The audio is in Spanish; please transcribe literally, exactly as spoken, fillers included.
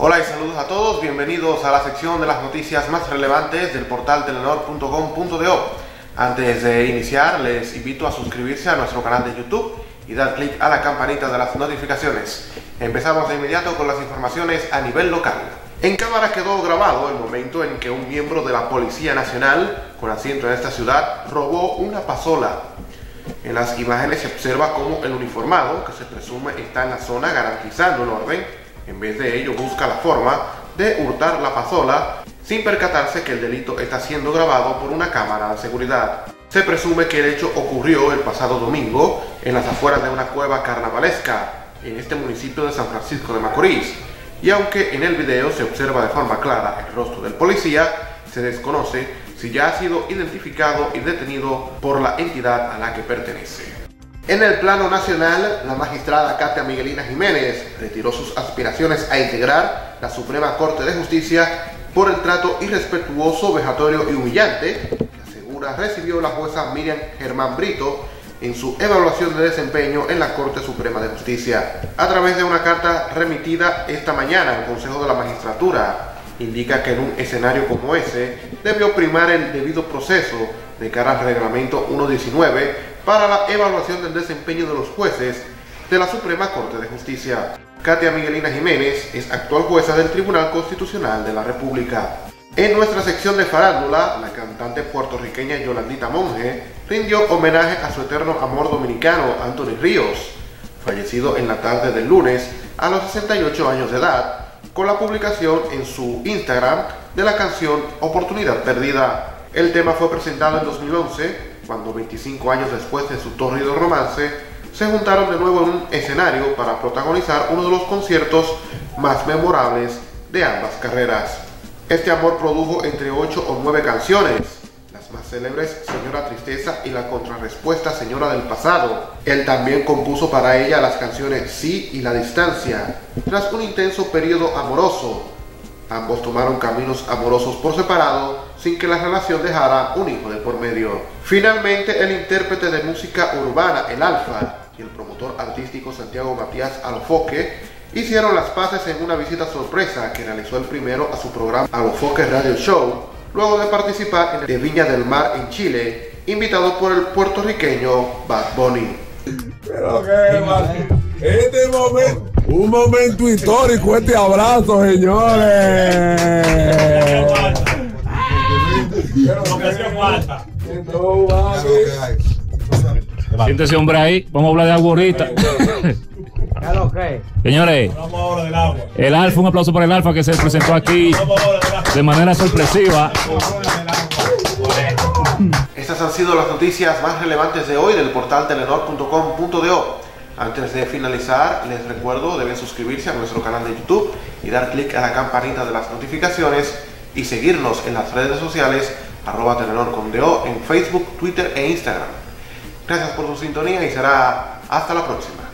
Hola y saludos a todos, bienvenidos a la sección de las noticias más relevantes del portal Telenord punto com punto do. Antes de iniciar, les invito a suscribirse a nuestro canal de YouTube y dar clic a la campanita de las notificaciones. Empezamos de inmediato con las informaciones a nivel local. En cámara quedó grabado el momento en que un miembro de la Policía Nacional, con asiento en esta ciudad, robó una pasola. En las imágenes se observa cómo el uniformado, que se presume está en la zona garantizando el orden, en vez de ello busca la forma de hurtar la pasola sin percatarse que el delito está siendo grabado por una cámara de seguridad. Se presume que el hecho ocurrió el pasado domingo en las afueras de una cueva carnavalesca en este municipio de San Francisco de Macorís, y aunque en el video se observa de forma clara el rostro del policía, se desconoce si ya ha sido identificado y detenido por la entidad a la que pertenece. En el plano nacional, la magistrada Katia Miguelina Jiménez retiró sus aspiraciones a integrar la Suprema Corte de Justicia por el trato irrespetuoso, vejatorio y humillante que asegura recibió la jueza Miriam Germán Brito en su evaluación de desempeño en la Corte Suprema de Justicia. A través de una carta remitida esta mañana al Consejo de la Magistratura, indica que en un escenario como ese debió primar el debido proceso de cara al reglamento uno diecinueve para la evaluación del desempeño de los jueces de la Suprema Corte de Justicia. Katia Miguelina Jiménez es actual jueza del Tribunal Constitucional de la República. En nuestra sección de farándula, la cantante puertorriqueña Yolandita Monge rindió homenaje a su eterno amor dominicano Anthony Ríos, fallecido en la tarde del lunes a los sesenta y ocho años de edad, con la publicación en su Instagram de la canción Oportunidad Perdida. El tema fue presentado en dos mil once, cuando veinticinco años después de su tórrido romance, se juntaron de nuevo en un escenario para protagonizar uno de los conciertos más memorables de ambas carreras. Este amor produjo entre ocho o nueve canciones, las más célebres Señora Tristeza y la contrarrespuesta Señora del Pasado. Él también compuso para ella las canciones Sí y La Distancia. Tras un intenso periodo amoroso, ambos tomaron caminos amorosos por separado, sin que la relación dejara un hijo de por medio. Finalmente, el intérprete de música urbana El Alfa y el promotor artístico Santiago Matías Alofoque hicieron las paces en una visita sorpresa que realizó el primero a su programa Alofoque Radio Show, luego de participar en el de Viña del Mar en Chile, invitado por el puertorriqueño Bad Bunny. Pero qué este momento, un momento histórico, este abrazo, señores. Pero no me hace falta. Siéntese, hombre, ahí. Vamos a hablar de agua ahorita. Señores, el Alfa, un aplauso para el Alfa que se presentó aquí de manera sorpresiva. Estas han sido las noticias más relevantes de hoy del portal Telenord punto com punto do. Antes de finalizar, les recuerdo, deben suscribirse a nuestro canal de YouTube y dar clic a la campanita de las notificaciones y seguirnos en las redes sociales arroba Telenord punto com punto do en Facebook, Twitter e Instagram. Gracias por su sintonía y será hasta la próxima.